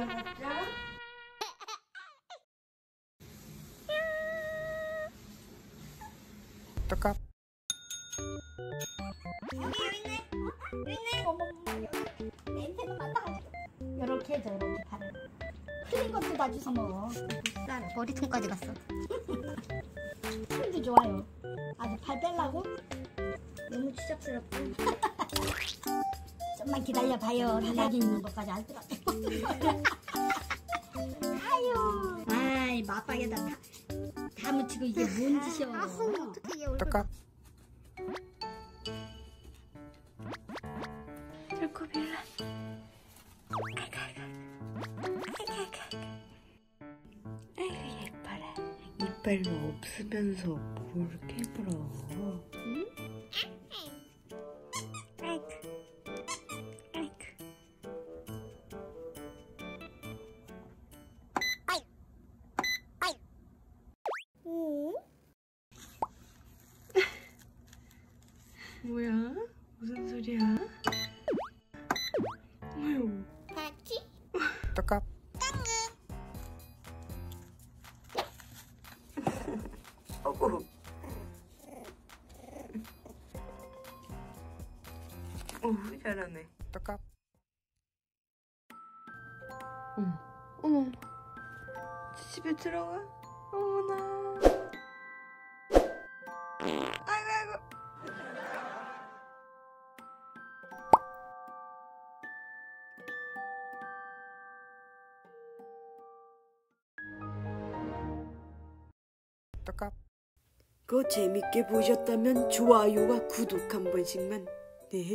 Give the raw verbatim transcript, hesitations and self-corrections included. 드디어 가자. 떡값. 여기 여기 있네. 여기 있네. 어머. 냄새는 맡아 가지고. 이렇게 해줘 이렇게 발을. 흘린 것도 다 주워 먹어. 비싸. 머리통까지 갔어. 힘도 좋아요. 아주 발 떼려고? 너무 추잡스럽고. 좀만 기다려봐요. 바닥에 있는 것까지 알 것 같아. 아유. 아이, 맛박에다 다, 다 묻히고 이게 뭔 짓이야. 아우, 어떡해, 얘 얼굴. 절코빌라. 아이고, 예뻐라. 이빨도 없으면서 뭘 깨물어. 응? 뭐야? 무슨 소리야? 뭐요? 바퀴? 떡값. 땅금. 어구. 오, 잘하네. 떡값. 응. 어머. 집에 들어가? 어머나. 아이고 아이고. 그 재밌게 보셨다면 좋아요와 구독 한 번씩만 네.